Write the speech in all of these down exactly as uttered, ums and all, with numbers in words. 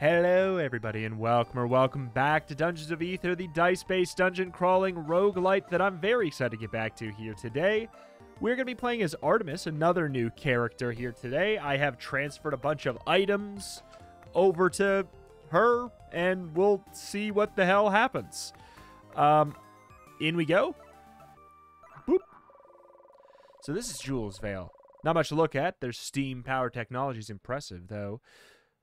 Hello everybody and welcome or welcome back to Dungeons of Aether, the dice-based dungeon crawling roguelite that I'm very excited to get back to here today. We're going to be playing as Artemis, another new character here today. I have transferred a bunch of items over to her and we'll see what the hell happens. Um, in we go. Boop. So this is Julesvale. Not much to look at. Their steam power technology is impressive though.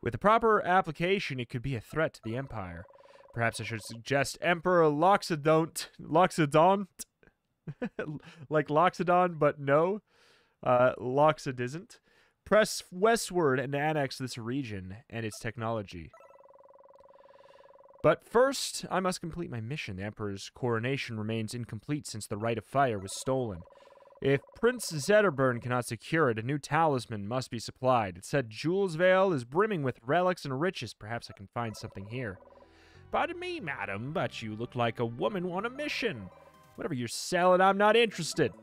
With the proper application, it could be a threat to the Empire. Perhaps I should suggest Emperor Loxodont. Loxodont? Like Loxodon, but no. Uh, Loxod isn't. Press westward and annex this region and its technology. But first, I must complete my mission. The Emperor's coronation remains incomplete since the Rite of Fire was stolen. If Prince Zetterburn cannot secure it, a new talisman must be supplied. It said Julesvale is brimming with relics and riches. Perhaps I can find something here. Pardon me, madam, but you look like a woman on a mission. Whatever you're selling, I'm not interested.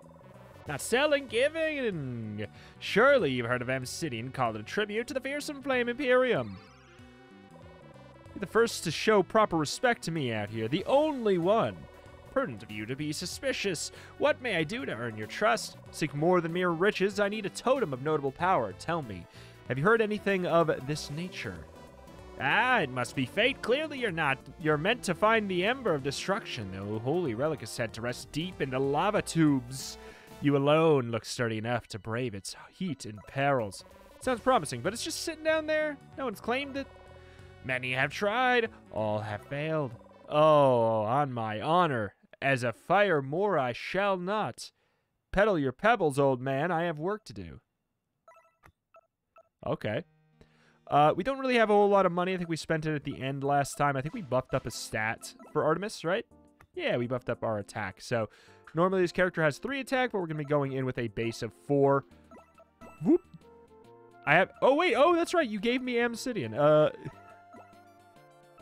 Not selling, giving. Surely you've heard of Ambsidian, called a tribute to the fearsome Flame Imperium. You're the first to show proper respect to me out here. The only one. Prudent of you to be suspicious. What may I do to earn your trust? Seek more than mere riches. I need a totem of notable power. Tell me, have you heard anything of this nature? Ah, it must be fate. Clearly you're not. You're meant to find the Ember of Destruction, though. Holy relic is said to rest deep in the lava tubes. You alone look sturdy enough to brave its heat and perils. Sounds promising, but it's just sitting down there. No one's claimed it. Many have tried. All have failed. Oh, on my honor. As a Fire Mora, I shall not. Pedal your pebbles, old man. I have work to do. Okay. Uh, we don't really have a whole lot of money. I think we spent it at the end last time. I think we buffed up a stat for Artemis, right? Yeah, we buffed up our attack. So, normally this character has three attack, but we're going to be going in with a base of four. Whoop. I have... Oh, wait. Oh, that's right. You gave me Ambsidian. Uh...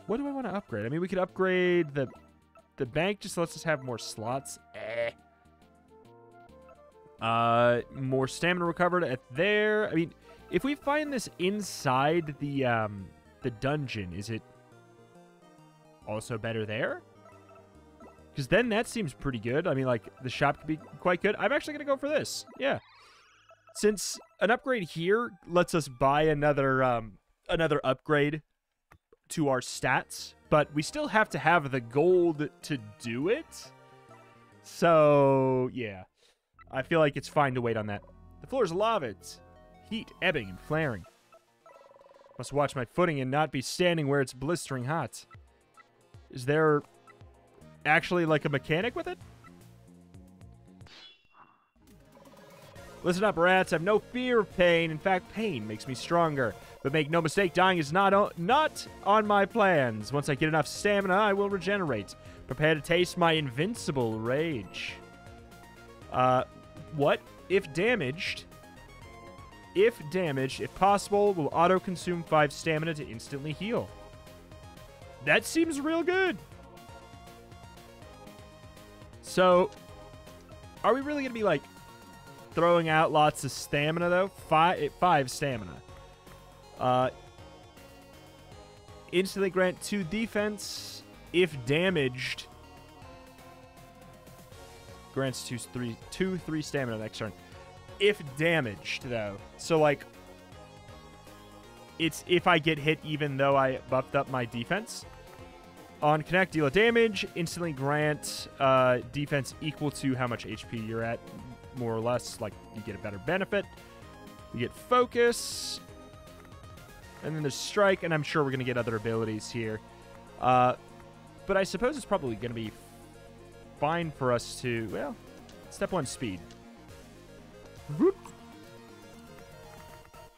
What do I want to upgrade? I mean, we could upgrade the... The bank just lets us have more slots. Eh. Uh, more stamina recovered at there. I mean, if we find this inside the um, the dungeon, is it also better there? Because then that seems pretty good. I mean, like, the shop could be quite good. I'm actually going to go for this. Yeah. Since an upgrade here lets us buy another um, another upgrade to our stats, but we still have to have the gold to do it. So, yeah. I feel like it's fine to wait on that. The floor is lava. It's heat ebbing and flaring. Must watch my footing and not be standing where it's blistering hot. Is there actually, like, a mechanic with it? Listen up, rats. I have no fear of pain. In fact, pain makes me stronger. But make no mistake, dying is not on, not on my plans. Once I get enough stamina, I will regenerate. Prepare to taste my invincible rage. Uh, what? If damaged, if damaged, if possible, will auto-consume five stamina to instantly heal. That seems real good. So, are we really going to be, like, throwing out lots of stamina, though? Five, five stamina. Uh, instantly grant two defense. If damaged, grants two three, two, three stamina next turn. If damaged, though. So, like, it's if I get hit even though I buffed up my defense. On connect, deal a damage. Instantly grant uh, defense equal to how much H P you're at, more or less. Like, you get a better benefit. You get focus. And then there's Strike, and I'm sure we're going to get other abilities here. Uh, but I suppose it's probably going to be fine for us to... Well, step one, speed. Whoop.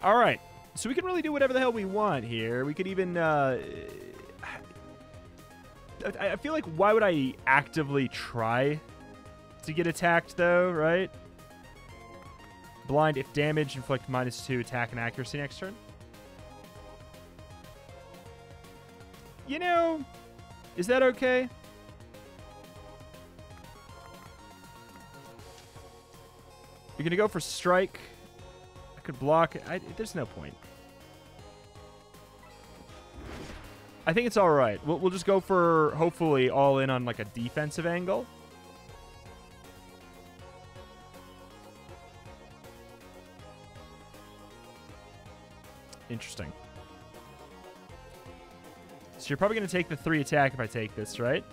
All right. So we can really do whatever the hell we want here. We could even... Uh, I, I feel like, why would I actively try to get attacked, though, right? Blind, if damaged, inflict minus two attack and accuracy next turn. You know, is that okay? You're gonna go for strike. I could block. I, there's no point. I think it's all right. We'll, we'll just go for, hopefully, all in on, like, a defensive angle. Interesting. So you're probably going to take the three attack if I take this, right?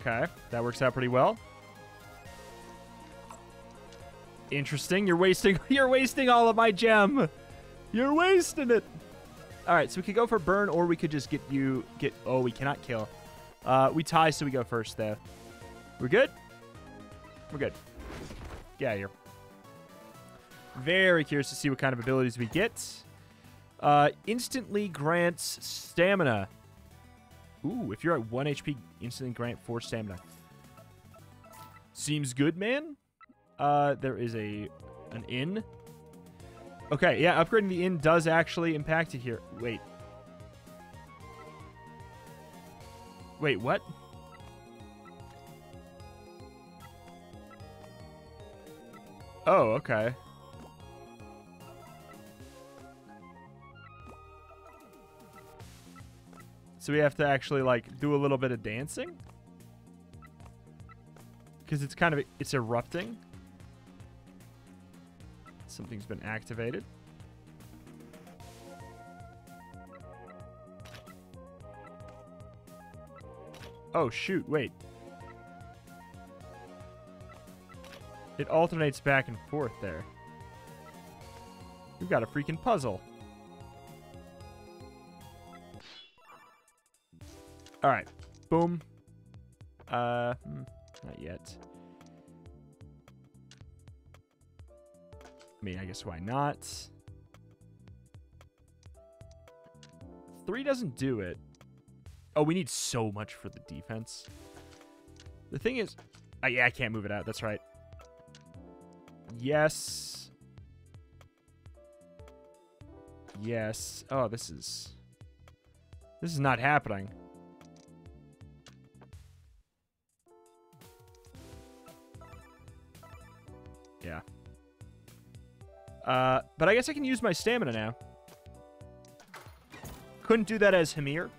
Okay, that works out pretty well. Interesting. You're wasting you're wasting all of my gem. You're wasting it. All right, so we could go for burn, or we could just get you get oh, we cannot kill. Uh we tie, so we go first though. We're good? We're good. Get out of here. Very curious to see what kind of abilities we get. Uh instantly grants stamina. Ooh, if you're at one H P, instantly grant four stamina. Seems good, man. Uh, there is a an inn. Okay, yeah, upgrading the inn does actually impact it here. Wait. Wait, what? Oh, okay. So we have to actually, like, do a little bit of dancing? Because it's kind of... It's erupting. Something's been activated. Oh, shoot. Wait. It alternates back and forth there. We've got a freaking puzzle. All right. Boom. Uh, not yet. I mean, I guess why not? Three doesn't do it. Oh, we need so much for the defense. The thing is... Oh, yeah, I can't move it out. That's right. Yes. Yes. Oh, this is... This is not happening. Yeah. Uh, but I guess I can use my stamina now. Couldn't do that as Hamir.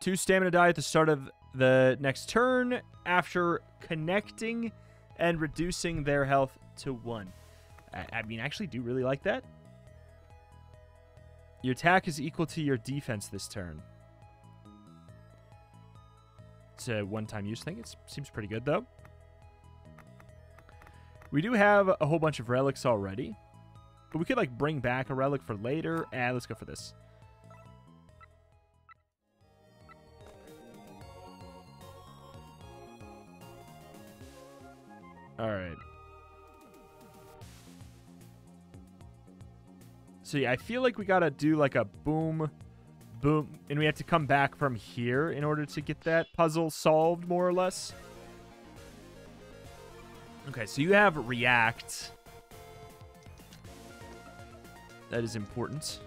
Two stamina die at the start of the next turn after connecting and reducing their health to one. I, I mean, I actually do really like that. Your attack is equal to your defense this turn. It's a one-time use thing. It seems pretty good, though. We do have a whole bunch of relics already. But we could, like, bring back a relic for later. Eh, let's go for this. Alright. So, yeah, I feel like we gotta do, like, a boom, boom. And we have to come back from here in order to get that puzzle solved, more or less. Okay, so you have react. That is important.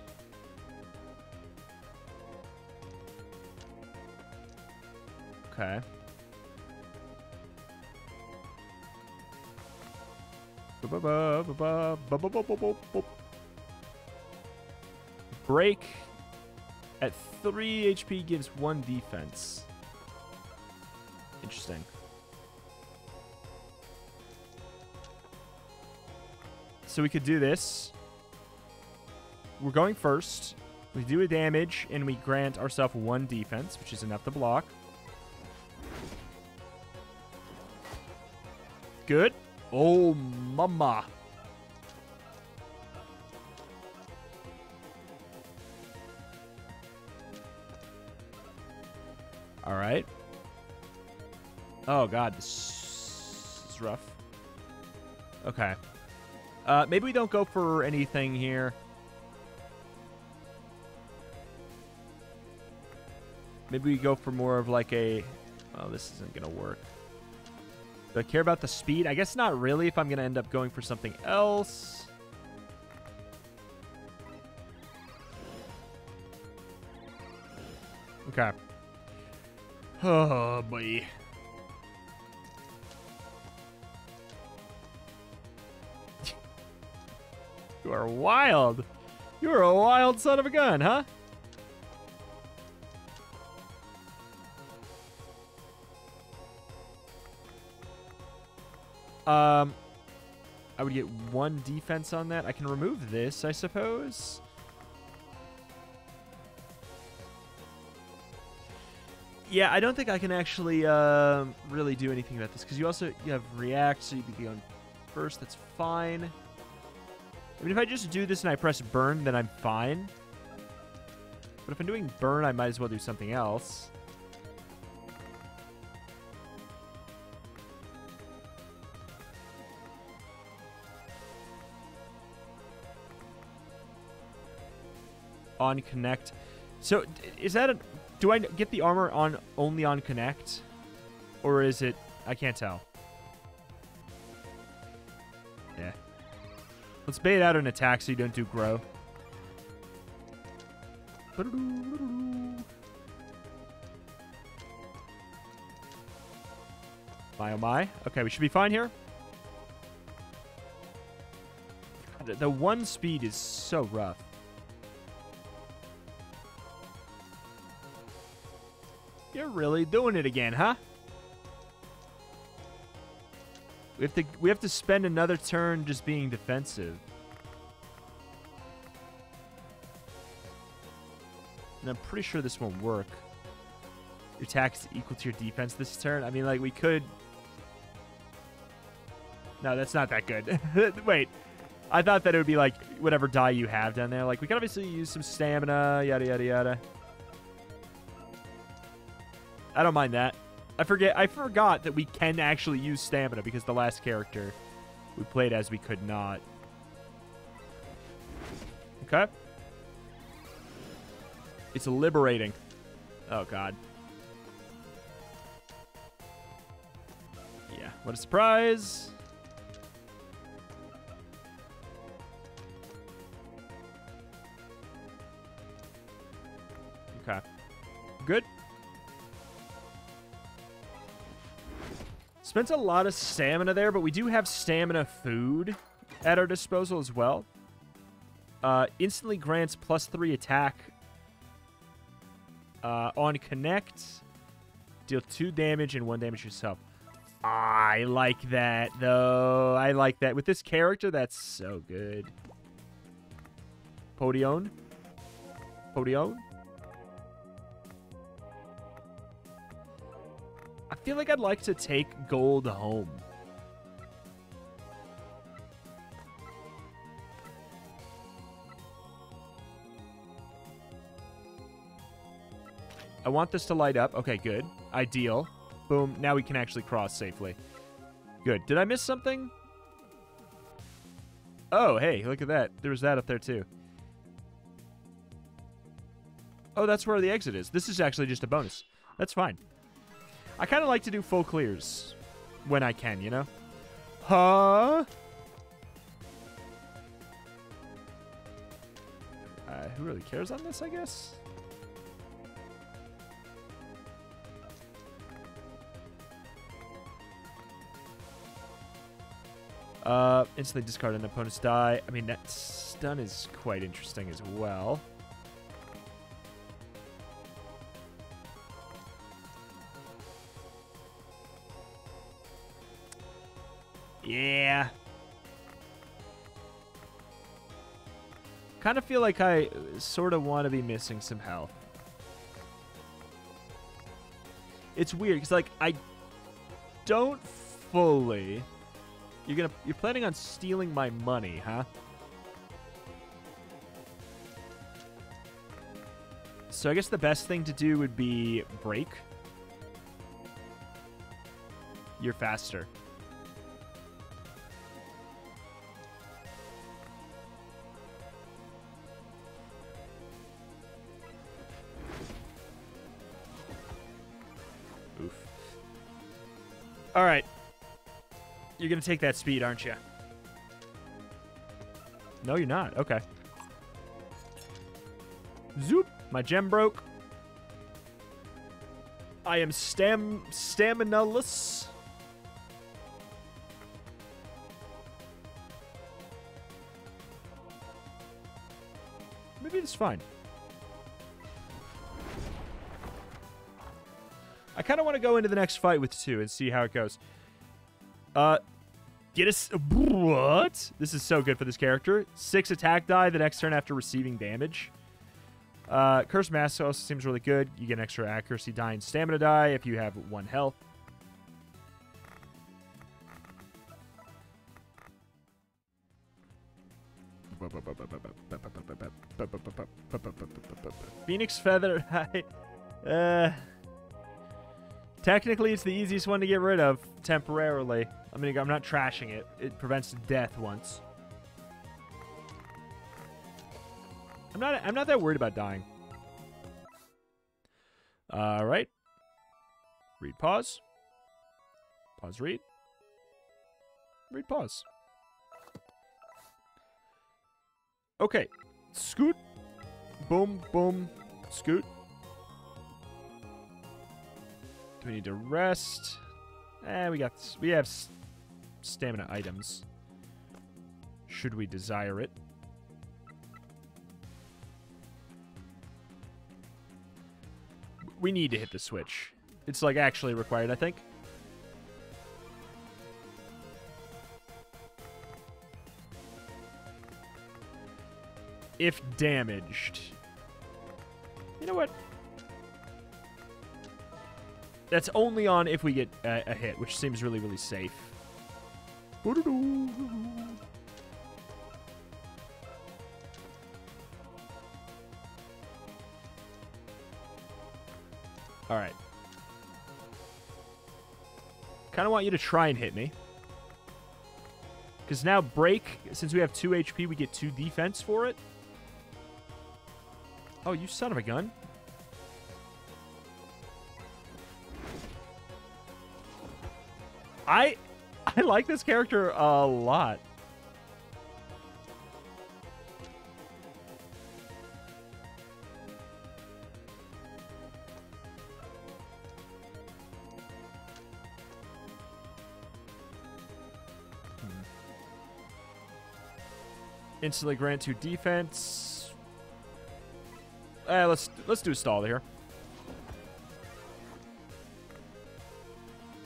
Okay. Break at three H P gives one defense. Interesting. So we could do this. We're going first. We do a damage, and we grant ourselves one defense, which is enough to block. Good. Oh, mama. All right. Oh, God. This is rough. Okay. Uh, maybe we don't go for anything here. Maybe we go for more of like a... Oh, this isn't going to work. Do I care about the speed? I guess not really if I'm going to end up going for something else. Okay. Oh, boy. are wild. You are a wild son of a gun, huh? Um, I would get one defense on that. I can remove this, I suppose. Yeah, I don't think I can actually um, really do anything about this because you also you have react, so you can go first. That's fine. I mean, if I just do this and I press burn, then I'm fine. But if I'm doing burn, I might as well do something else. On connect. So is that a... Do I get the armor on only on connect? Or is it... I can't tell. Yeah. Let's bait out an attack so you don't do grow. My oh my. Okay, we should be fine here. The, the one speed is so rough. You're really doing it again, huh? We have to we have to spend another turn just being defensive. And I'm pretty sure this won't work. Your attack is equal to your defense this turn. I mean, like, we could... No, that's not that good. Wait. I thought that it would be, like, whatever die you have down there. Like, we could obviously use some stamina, yada, yada, yada. I don't mind that. I forget. I forgot that we can actually use stamina because the last character we played as we could not. Okay. It's liberating. Oh, God. Yeah. What a surprise. Okay. Good. Spent a lot of stamina there, but we do have stamina food at our disposal as well. Uh, instantly grants plus three attack uh, on connect. Deal two damage and one damage yourself. I like that, though. I like that. With this character, that's so good. Podion. Podion. I feel like I'd like to take gold home. I want this to light up. Okay, good. Ideal. Boom. Now we can actually cross safely. Good. Did I miss something? Oh, hey, look at that. There was that up there, too. Oh, that's where the exit is. This is actually just a bonus. That's fine. I kind of like to do full clears when I can, you know? Huh? Uh, who really cares on this, I guess? Uh, instantly discard an opponent's die. I mean, that stun is quite interesting as well. Yeah. Kind of feel like I sort of want to be missing some health. It's weird because, like, I don't fully. You're gonna. You're planning on stealing my money, huh? So I guess the best thing to do would be break. You're faster. All right. You're going to take that speed, aren't you? No, you're not. Okay. Zoop. My gem broke. I am stam staminaless. Maybe it's fine. I kind of want to go into the next fight with two and see how it goes. Uh, get us. What? This is so good for this character. Six attack die the next turn after receiving damage. Uh, Cursed Mask also seems really good. You get an extra accuracy die and stamina die if you have one health. Phoenix Feather. uh, technically, it's the easiest one to get rid of temporarily. I mean, I'm not trashing it. It prevents death once. I'm not. I'm not that worried about dying. All right. Read. Pause. Pause. Read. Read. Pause. Okay. Scoot. Boom. Boom. Scoot. Do we need to rest? Eh, we got. This. We have stamina items. Should we desire it? We need to hit the switch. It's, like, actually required, I think. If damaged. You know what? That's only on if we get a, a hit, which seems really, really safe. All right. Kind of want you to try and hit me. Because now break, since we have two H P, we get two defense for it. Oh, you son of a gun. I I like this character a lot. Instantly grant two defense. Eh, let's let's do a stall here.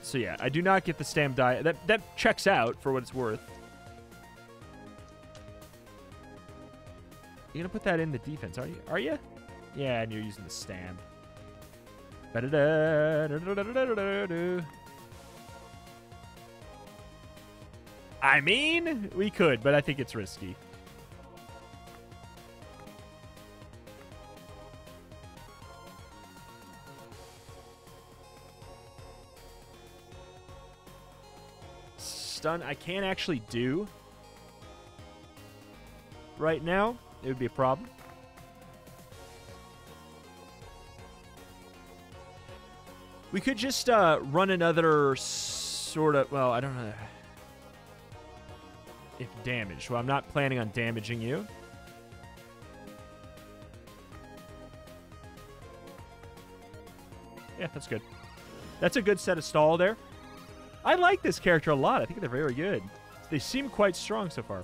So yeah, I do not get the stam die. That that checks out for what it's worth. You're gonna put that in the defense, are you? Are you? Yeah, and you're using the stam. Ba-da-da. I mean, we could, but I think it's risky. I can't actually do right now. It would be a problem. We could just uh, run another sort of... Well, I don't know. If damaged. Well, I'm not planning on damaging you. Yeah, that's good. That's a good set of stall there. I like this character a lot. I think they're very good. They seem quite strong so far.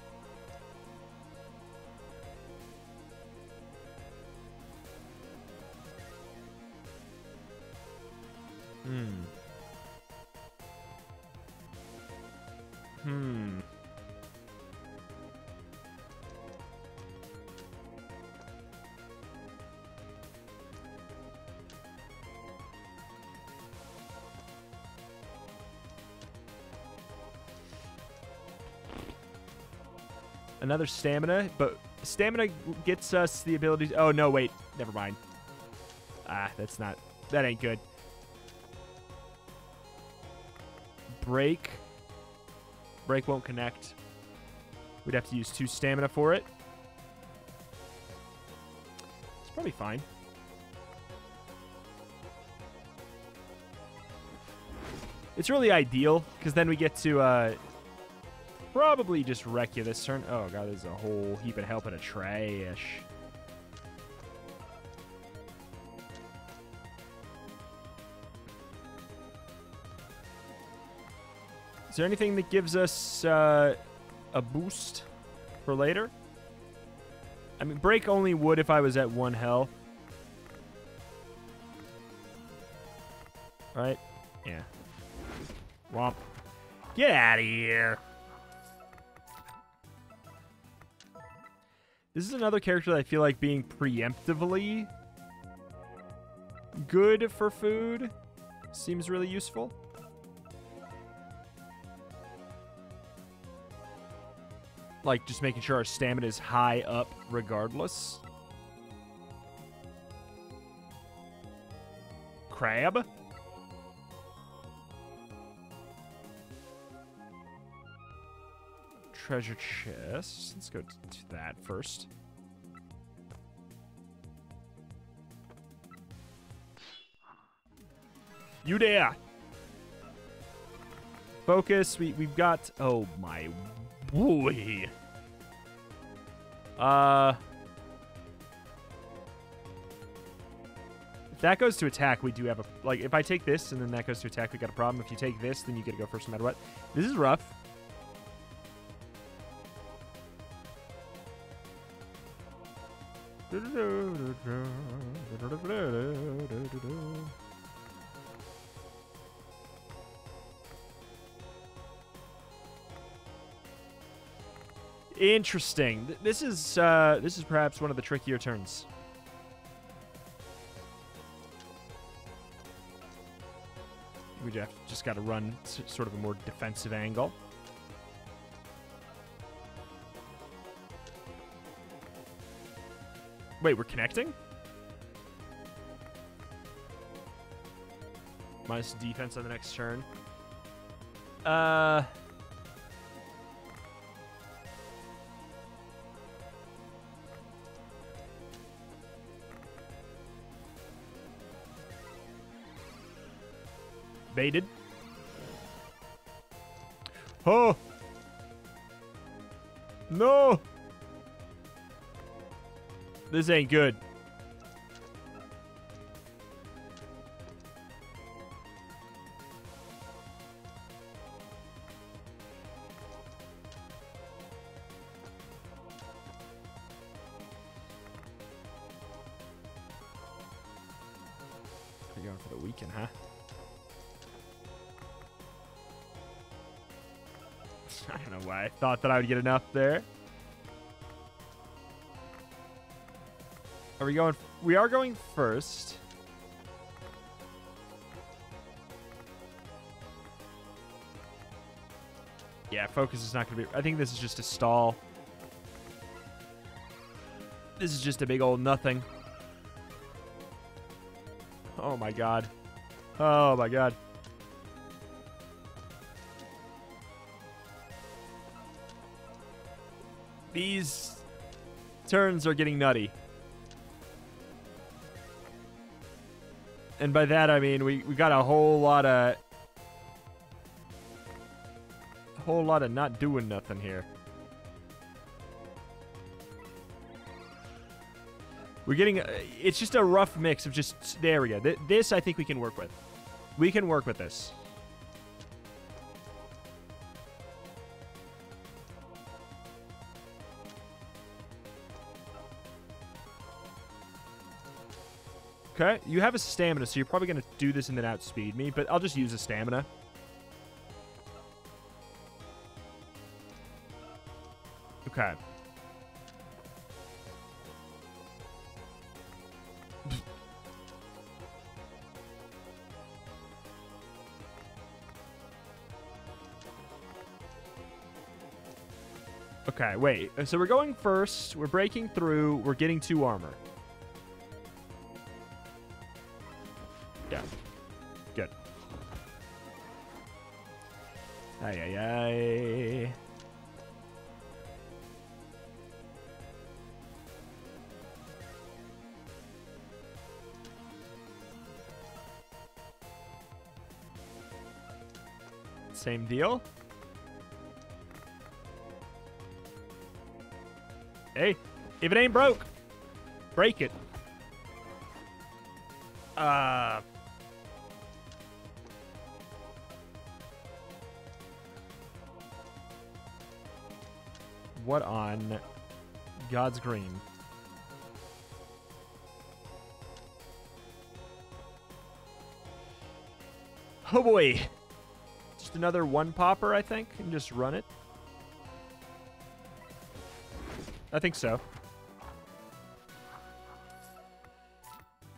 Hmm. Hmm. Another stamina, but stamina gets us the ability to, oh, no, wait. Never mind. Ah, that's not... That ain't good. Break. Break won't connect. We'd have to use two stamina for it. It's probably fine. It's really ideal, because then we get to... Uh, probably just wreck you this turn. Oh, God, there's a whole heap of help and a trash. Is there anything that gives us uh, a boost for later? I mean, break only would if I was at one health. Right? Yeah. Womp. Get out of here. This is another character that I feel like being preemptively good for food seems really useful. Like, just making sure our stamina is high up regardless. Crab? Treasure chest. Let's go to that first. You there! Focus. We, we've got... Oh, my... Wooey. Uh, if that goes to attack, we do have a... Like, if I take this and then that goes to attack, we got a problem. If you take this, then you get to go first no matter what. This is rough. Interesting. This is uh, this is perhaps one of the trickier turns. We just got to run sort of a more defensive angle. Wait, we're connecting? Minus defense on the next turn. Uh... Baited. Oh! No! This ain't good. You're going for the weekend, huh? I don't know why I thought that I would get enough there. Are we going? We are going first. Yeah, focus is not going to be... I think this is just a stall. This is just a big old nothing. Oh my god. Oh my god. These turns are getting nutty. And by that, I mean, we, we got a whole lot of... A whole lot of not doing nothing here. We're getting... Uh, it's just a rough mix of just... There we go. Th this, I think we can work with. We can work with this. Okay, you have a stamina, so you're probably going to do this and then outspeed me, but I'll just use a stamina. Okay. Okay, wait. So we're going first, we're breaking through, we're getting two armor. Ay, ay, ay. Same deal. Hey, if it ain't broke, break it. Uh... What on God's green Oh boy. Just another one popper, I think, and just run it. I think so.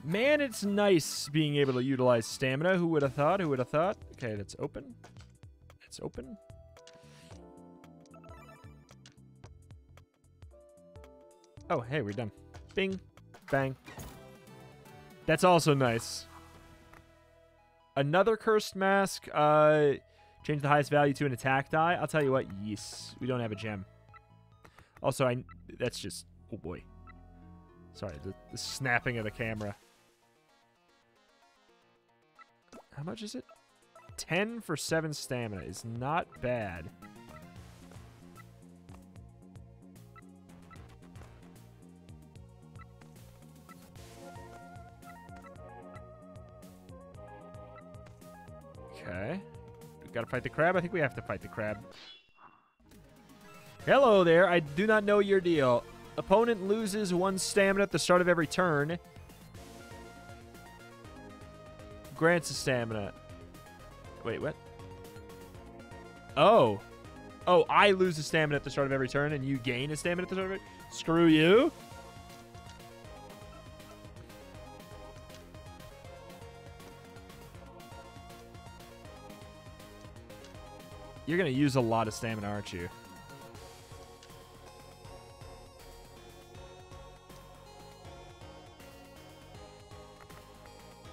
Man, it's nice being able to utilize stamina. Who would have thought? Who would have thought? Okay, that's open. That's open. Oh, hey, we're done. Bing. Bang. That's also nice. Another cursed mask. Uh, change the highest value to an attack die. I'll tell you what. Yes. We don't have a gem. Also, I... That's just... Oh, boy. Sorry. The, the snapping of the camera. How much is it? ten for seven stamina is not bad. Okay. We gotta fight the crab? I think we have to fight the crab. Hello there. I do not know your deal. Opponent loses one stamina at the start of every turn. Grants a stamina. Wait, what? Oh. Oh, I lose a stamina at the start of every turn and you gain a stamina at the start of every... Screw you. You're going to use a lot of stamina, aren't you?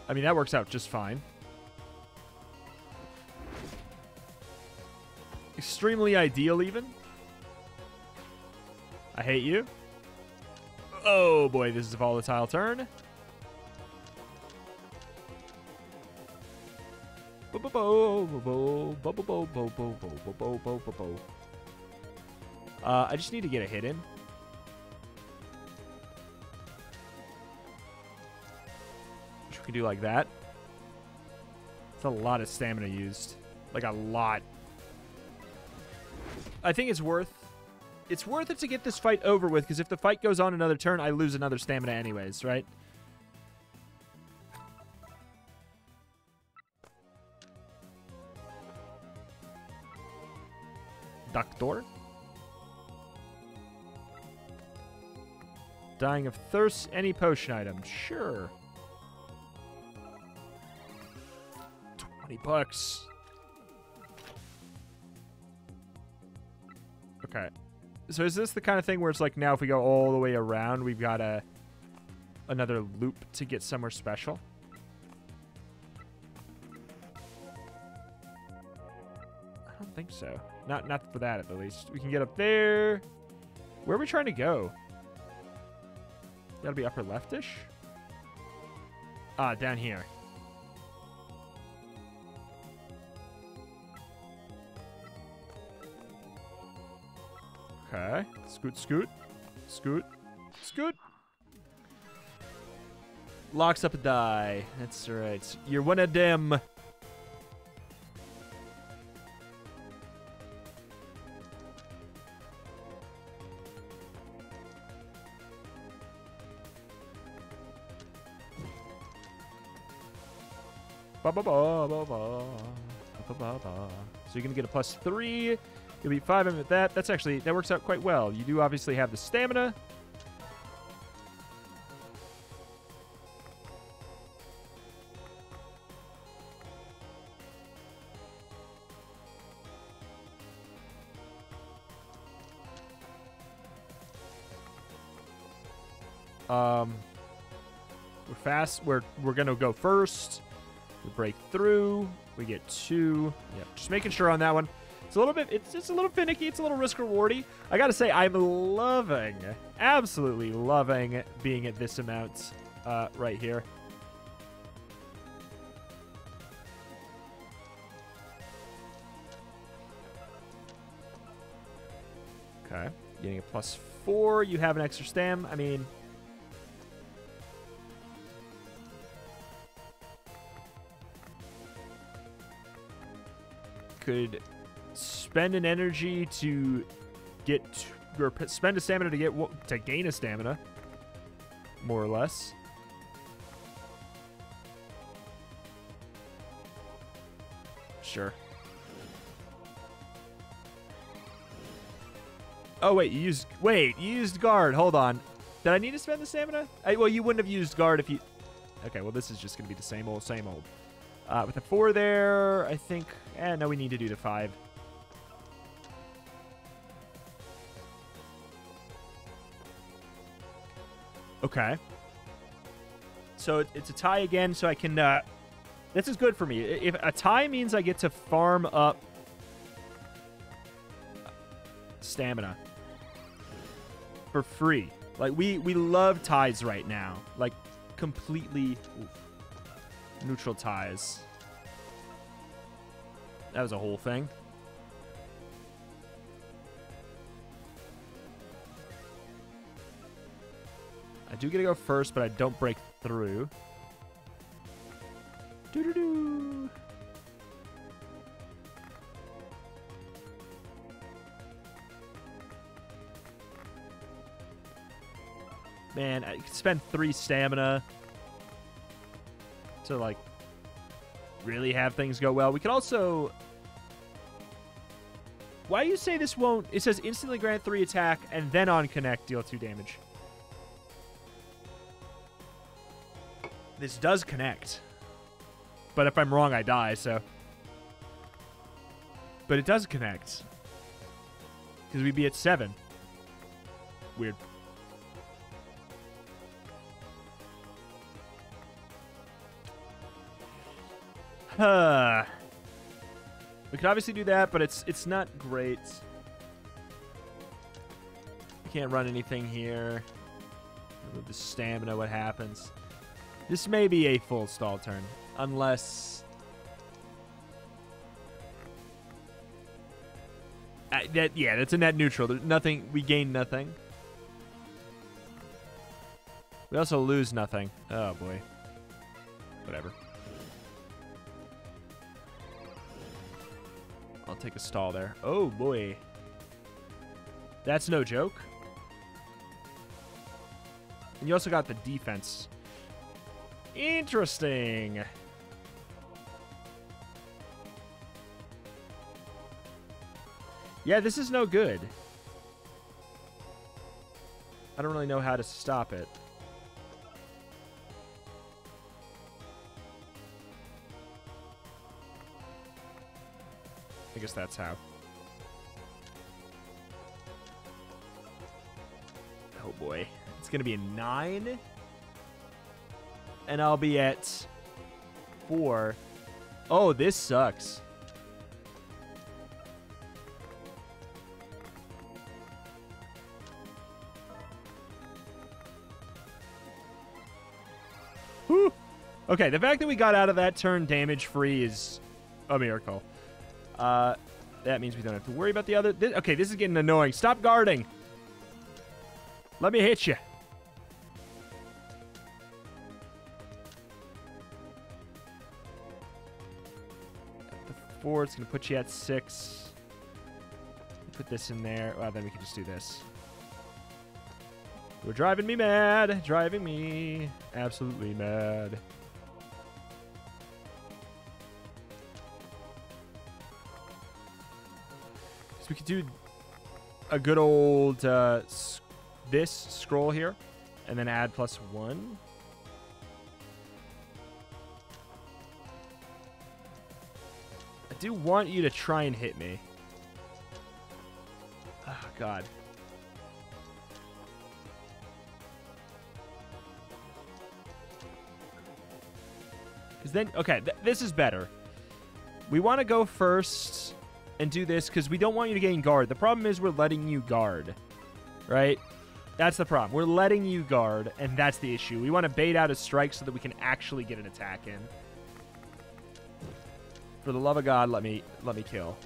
I mean, that works out just fine. Extremely ideal, even. I hate you. Oh, boy, this is a volatile turn. Uh, I just need to get a hit in. Which we can do like that. It's a lot of stamina used. Like a lot. I think it's worth it's worth it to get this fight over with, because if the fight goes on another turn, I lose another stamina anyways, right? Doctor. Dying of thirst, any potion item. Sure. twenty bucks. Okay. So is this the kind of thing where it's like now if we go all the way around, we've got a another loop to get somewhere special? I don't think so. Not not for that, at the least. We can get up there. Where are we trying to go? That'll be upper left-ish? Ah, down here. Okay. Scoot, scoot. Scoot. Scoot. Locks up a die. That's right. You're one of them. So you're gonna get a plus three. You'll be five of that. That's actually that works out quite well. You do obviously have the stamina. Um, we're fast. We're we're gonna go first. We break through. We get two. Yep. Just making sure on that one. It's a little bit. It's it's a little finicky. It's a little risk rewardy. I gotta say, I'm loving, absolutely loving being at this amount uh, right here. Okay, getting a plus four. You have an extra stam. I mean. Could spend an energy to get, or spend a stamina to get to gain a stamina, more or less. sure. Oh, wait, you used... Wait, you used guard. Hold on. Did I need to spend the stamina? I, well, you wouldn't have used guard if you... Okay, well, this is just going to be the same old, same old. Uh, with the four there, I think... Eh, no, we need to do the five. Okay. So it's a tie again, so I can... Uh, this is good for me. If a tie means I get to farm up stamina for free. Like, we, we love ties right now. Like, completely oof, neutral ties. That was a whole thing. I do get to go first, but I don't break through. Doo-doo-doo. Man, I could spend three stamina to, like, really have things go well. We could also... Why do you say this won't... It says instantly grant three attack, and then on connect, deal two damage. This does connect. But if I'm wrong, I die, so... But it does connect. Because we'd be at seven. Weird. Huh. We could obviously do that, but it's it's not great. We can't run anything here. With the stamina, what happens? This may be a full stall turn, unless uh, that yeah, that's a net neutral. There's nothing we gain, nothing. We also lose nothing. Oh boy. Whatever. I'll take a stall there. Oh, boy. That's no joke. And you also got the defense. Interesting. Yeah, this is no good. I don't really know how to stop it. I guess that's how. Oh boy. It's going to be a nine. And I'll be at four. Oh, this sucks. Whew. Okay, the fact that we got out of that turn damage free is a miracle. Uh, that means we don't have to worry about the other. This, okay, this is getting annoying. Stop guarding. Let me hit you. At the four, it's going to put you at six. Put this in there. Well, then we can just do this. You're driving me mad. Driving me absolutely mad. We could do a good old uh, sc this scroll here, and then add plus one. I do want you to try and hit me. Oh, God. Because then, okay, th this is better. We want to go first... And do this, because we don't want you to gain guard. The problem is we're letting you guard, right? That's the problem. We're letting you guard, and that's the issue. We want to bait out a strike so that we can actually get an attack in. For the love of God, let me let me kill.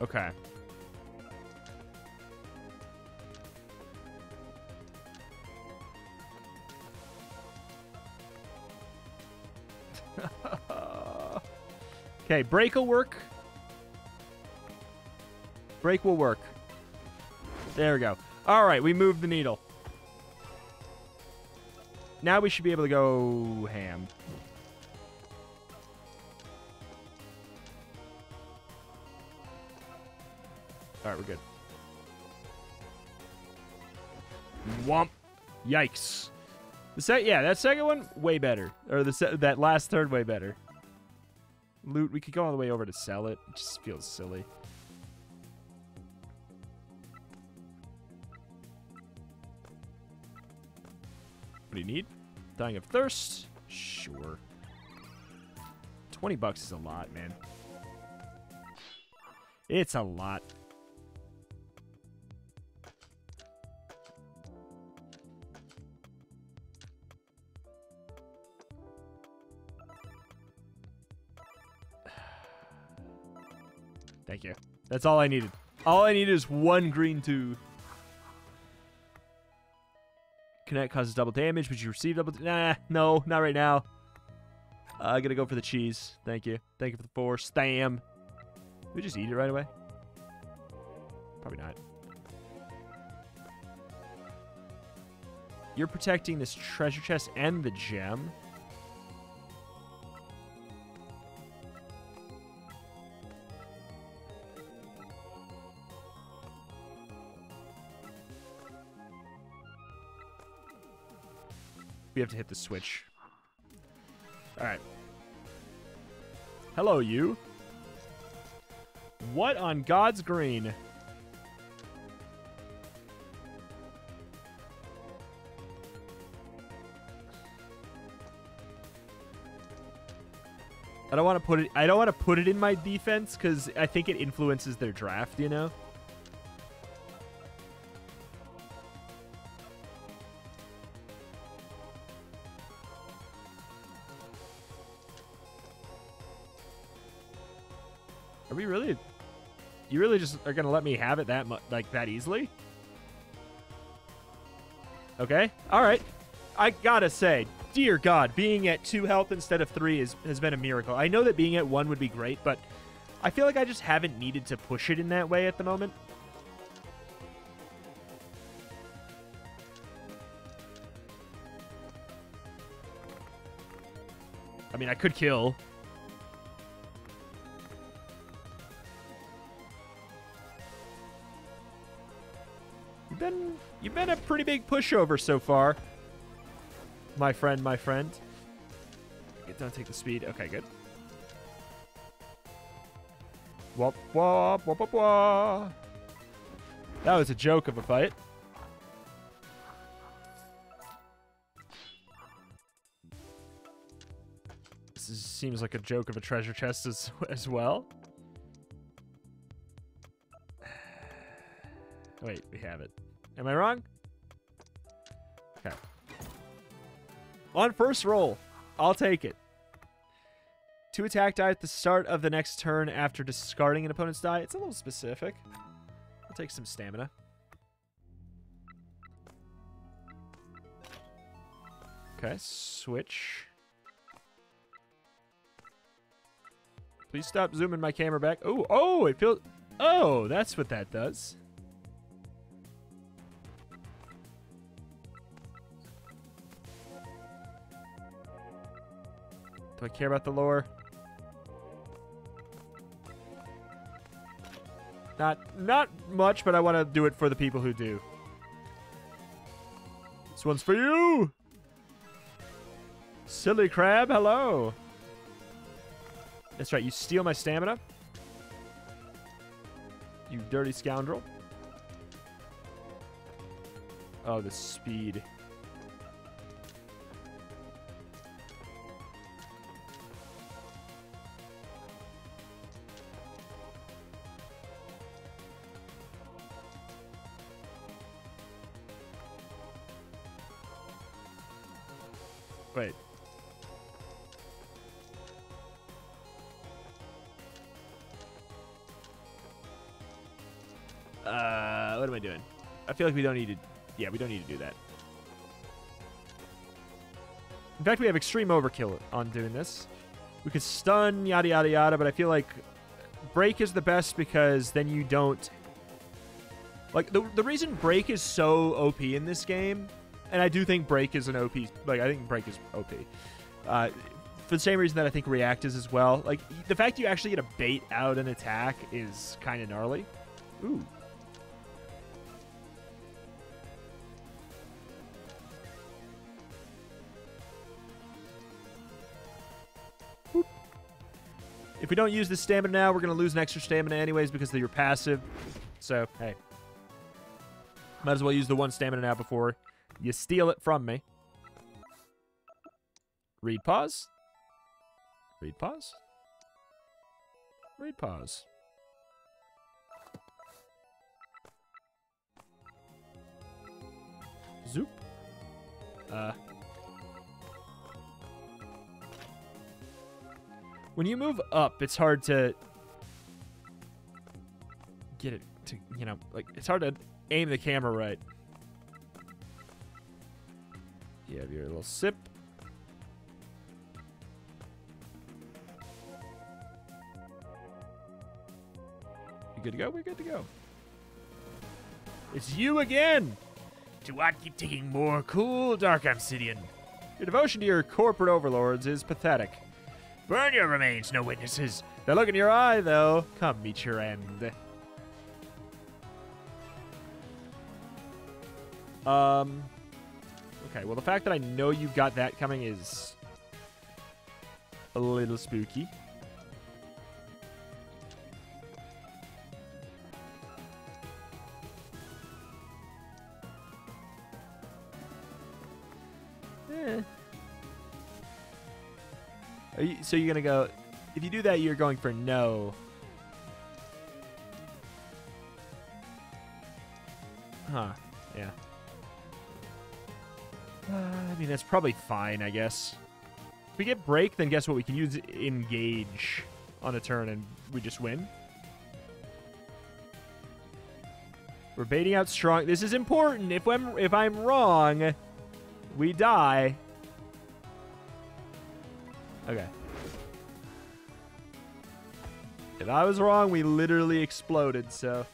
Okay. Okay, break will work. Break will work. There we go. Alright, we moved the needle. Now we should be able to go ham. Alright, we're good. Womp. Yikes. The sec yeah, that second one, way better. Or the se that last third, way better. Loot, we could go all the way over to sell it. It just feels silly. What do you need? Dying of thirst? Sure. twenty bucks is a lot, man. It's a lot. Thank you. That's all I needed. All I need is one green tooth. Connect causes double damage, but you receive double... Nah, no, not right now. Uh, I gotta go for the cheese. Thank you. Thank you for the four. Stam. Can we just eat it right away? Probably not. You're protecting this treasure chest and the gem. We have to hit the switch. Alright. Hello, you. What on God's green? I don't want to put it I don't want to put it in my defense because I think it influences their draft, you know? Are we really? You really just are gonna let me have it that much, like that easily? Okay, all right. I gotta say, dear God, being at two health instead of three is has been a miracle. I know that being at one would be great, but I feel like I just haven't needed to push it in that way at the moment. I mean, I could kill. Been, you've been a pretty big pushover so far. My friend, my friend. Don't take the speed. Okay, good. Wop, wop, wop, wop, wop. That was a joke of a fight. This is, seems like a joke of a treasure chest as, as well. Wait, we have it. Am I wrong? Okay. On first roll, I'll take it. Two attack die at the start of the next turn after discarding an opponent's die. It's a little specific. I'll take some stamina. Okay, switch. Please stop zooming my camera back. Oh, oh, it feels... Oh, that's what that does. Do I care about the lore? Not not much, but I want to do it for the people who do. This one's for you! Silly crab, hello! That's right, you steal my stamina. You dirty scoundrel. Oh, the speed. Wait. Uh, what am I doing? I feel like we don't need to... Yeah, we don't need to do that. In fact, we have extreme overkill on doing this. We could stun, yada, yada, yada, but I feel like break is the best because then you don't... Like, the, the reason Break is so O P in this game, and I do think Break is an O P, like, I think Break is O P. Uh, for the same reason that I think React is as well. Like, the fact you actually get to bait out an attack is kind of gnarly. Ooh. If we don't use this stamina now, we're going to lose an extra stamina anyways because of your passive. So, hey. Might as well use the one stamina now before you steal it from me. Read pause. Read pause. Read pause. Zoop. Uh... When you move up, it's hard to get it to, you know, like, it's hard to aim the camera right. You have your little sip. You good to go? We're good to go. It's you again! Do not keep taking more cool, Dark Ambsidian. Your devotion to your corporate overlords is pathetic. Burn your remains, no witnesses. They look in your eye, though. Come meet your end. Um. Okay, well, the fact that I know you got that coming is a little spooky. Are you, so you're going to go... If you do that, you're going for no. Huh. Yeah. Uh, I mean, that's probably fine, I guess. If we get break, then guess what? We can use engage on a turn, and we just win. We're baiting out strong... This is important. If I'm, if I'm wrong, we die... Okay. If I was wrong, we literally exploded, so.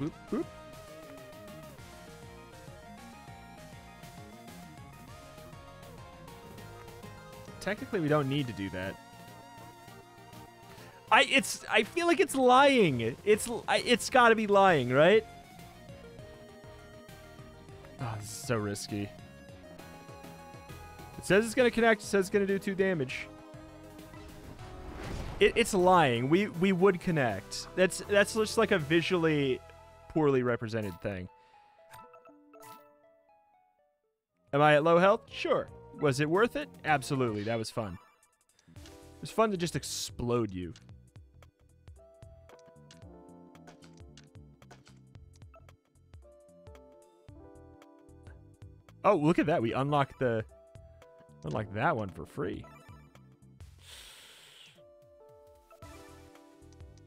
Boop, boop. Technically, we don't need to do that. I it's I feel like it's lying. It's I, it's got to be lying, right? Oh, this is so risky. It says it's gonna connect. It says it's gonna do two damage. It, it's lying. We we would connect. That's that's just like a visually poorly represented thing. Am I at low health? Sure. Was it worth it? Absolutely. That was fun. It was fun to just explode you. Oh, look at that. We unlocked the... Unlocked that one for free.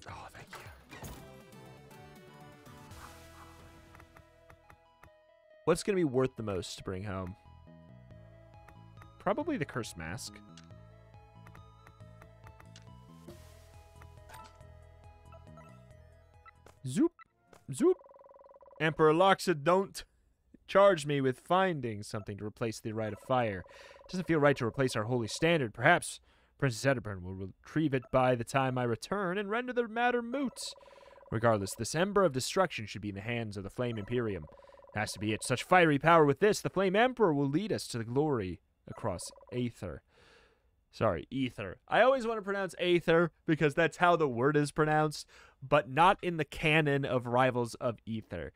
Oh, thank you. What's going to be worth the most to bring home? Probably the Cursed Mask. Zoop. Zoop. Emperor Loxodont charged me with finding something to replace the Rite of Fire. It doesn't feel right to replace our holy standard. Perhaps Princess Edelburn will retrieve it by the time I return and render the matter moot. Regardless, this ember of destruction should be in the hands of the Flame Imperium. Has to be it. Such fiery power with this, the Flame Emperor will lead us to the glory... Across Aether. Sorry, Ether. I always want to pronounce Aether because that's how the word is pronounced, but not in the canon of Rivals of Aether.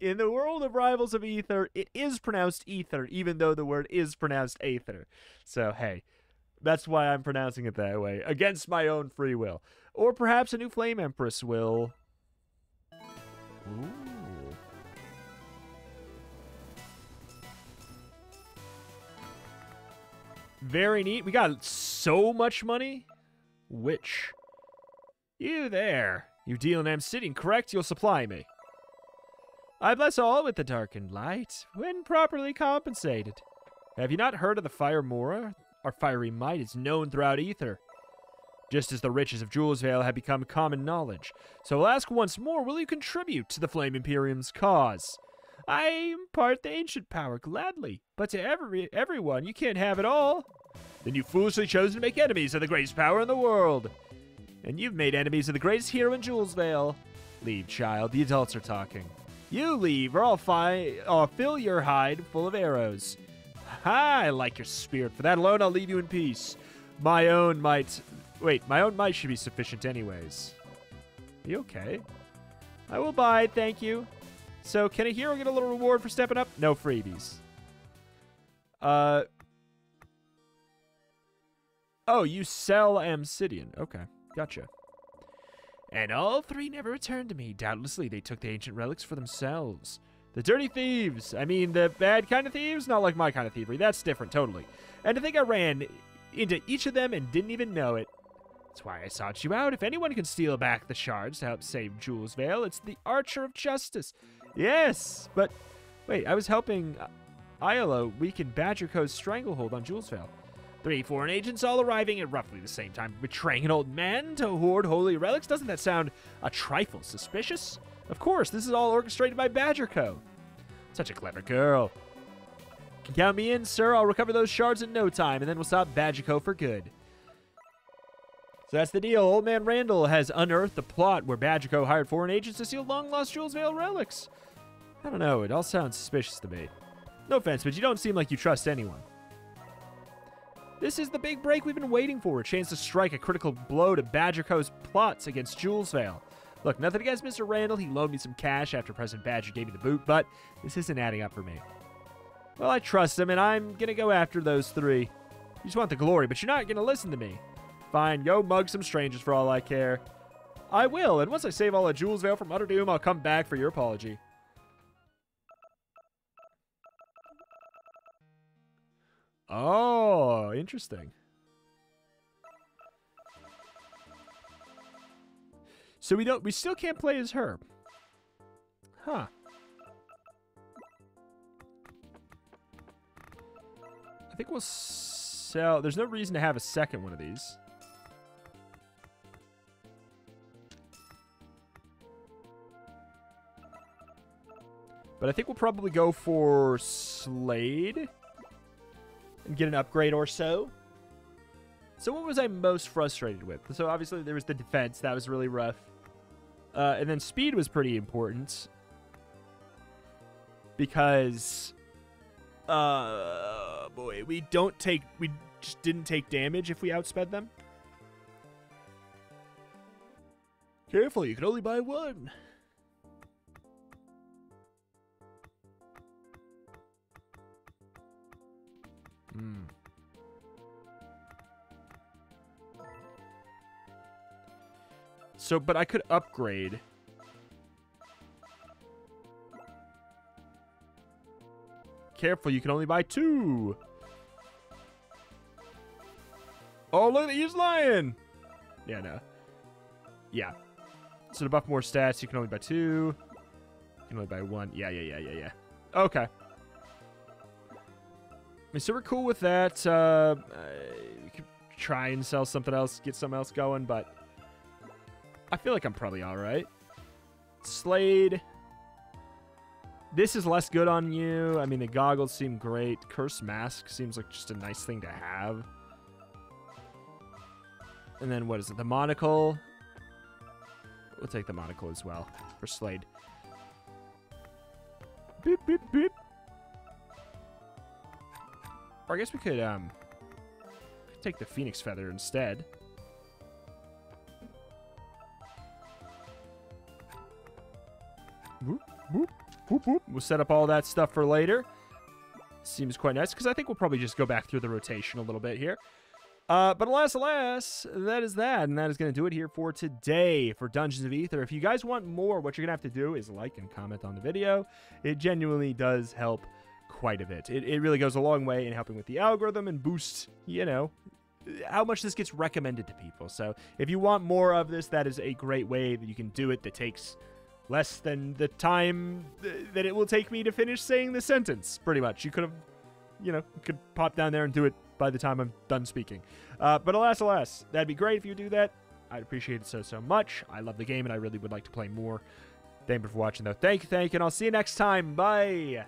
In the world of Rivals of Aether, it is pronounced Ether, even though the word is pronounced Aether. So, hey, that's why I'm pronouncing it that way, against my own free will. Or perhaps a new Flame Empress will... Ooh. Very neat. We got so much money. Witch. You there. You deal in Ambsidian, correct? You'll supply me. I bless all with the darkened light, when properly compensated. Have you not heard of the Fire Mora? Our fiery might is known throughout Aether, just as the riches of Julesvale have become common knowledge. So I'll ask once more, will you contribute to the Flame Imperium's cause? I impart the ancient power gladly, but to every everyone, you can't have it all. Then you've foolishly chosen to make enemies of the greatest power in the world. And you've made enemies of the greatest hero in Julesvale. Leave, child. The adults are talking. You leave, or I'll, fi I'll fill your hide full of arrows. Ha! I like your spirit. For that alone, I'll leave you in peace. My own might... Wait, my own might should be sufficient anyways. Are you okay? I will buy, thank you. So, can a hero get a little reward for stepping up? No freebies. Uh... Oh, you sell Ambsidian. Okay, gotcha. And all three never returned to me. Doubtlessly, they took the ancient relics for themselves. The dirty thieves. I mean, the bad kind of thieves. Not like my kind of thievery. That's different, totally. And to think I ran into each of them and didn't even know it. That's why I sought you out. If anyone can steal back the shards to help save Julesvale, it's the Archer of Justice. Yes, but wait, I was helping Iolo weaken Badger Co's stranglehold on Julesvale. Three foreign agents all arriving at roughly the same time, betraying an old man to hoard holy relics. Doesn't that sound a trifle suspicious? Of course, this is all orchestrated by Badger Co. Such a clever girl. Can count me in, sir. I'll recover those shards in no time, and then we'll stop Badger Co for good. So that's the deal. Old man Randall has unearthed the plot where Badger Co hired foreign agents to steal long-lost Julesvale relics. I don't know. It all sounds suspicious to me. No offense, but you don't seem like you trust anyone. This is the big break we've been waiting for, a chance to strike a critical blow to Badger Co's plots against Julesvale. Look, nothing against Mister Randall. He loaned me some cash after President Badger gave me the boot, but this isn't adding up for me. Well, I trust him, and I'm going to go after those three. You just want the glory, but you're not going to listen to me. Fine, go mug some strangers for all I care. I will, and once I save all of Julesvale from utter doom, I'll come back for your apology. Oh, interesting. So we don't we still can't play as her. Huh. I think we'll sell. There's no reason to have a second one of these. But I think we'll probably go for Slade and get an upgrade or so. So what was I most frustrated with? So obviously there was the defense. That was really rough. Uh, and then speed was pretty important. Because... Uh, boy, we don't take... We just didn't take damage if we outsped them. Careful, you can only buy one. Hmm. So, but I could upgrade. Careful, you can only buy two. Oh, look, he's lying. Yeah, no. Yeah. So to buff more stats, you can only buy two. You can only buy one. Yeah, yeah, yeah, yeah, yeah. Okay. So we're cool with that. Uh, we could try and sell something else, get something else going, but I feel like I'm probably all right. Slade. This is less good on you. I mean, the goggles seem great. Curse Mask seems like just a nice thing to have. And then what is it? The monocle. We'll take the monocle as well for Slade. Beep, beep, beep. Or I guess we could um, take the Phoenix Feather instead. Whoop, whoop, whoop, whoop. We'll set up all that stuff for later. Seems quite nice, because I think we'll probably just go back through the rotation a little bit here. Uh, but alas, alas, that is that. And that is going to do it here for today for Dungeons of Aether. If you guys want more, what you're going to have to do is like and comment on the video. It genuinely does help quite a bit. It, it really goes a long way in helping with the algorithm and boost, you know, how much this gets recommended to people. So if you want more of this, that is a great way that you can do it, that takes less than the time th that it will take me to finish saying the sentence, pretty much. You could have, you know, you could pop down there and do it by the time I'm done speaking. Uh, but alas, alas, that'd be great if you do that. I'd appreciate it so, so much. I love the game, and I really would like to play more. Thank you for watching, though. Thank you, thank you, and I'll see you next time. Bye!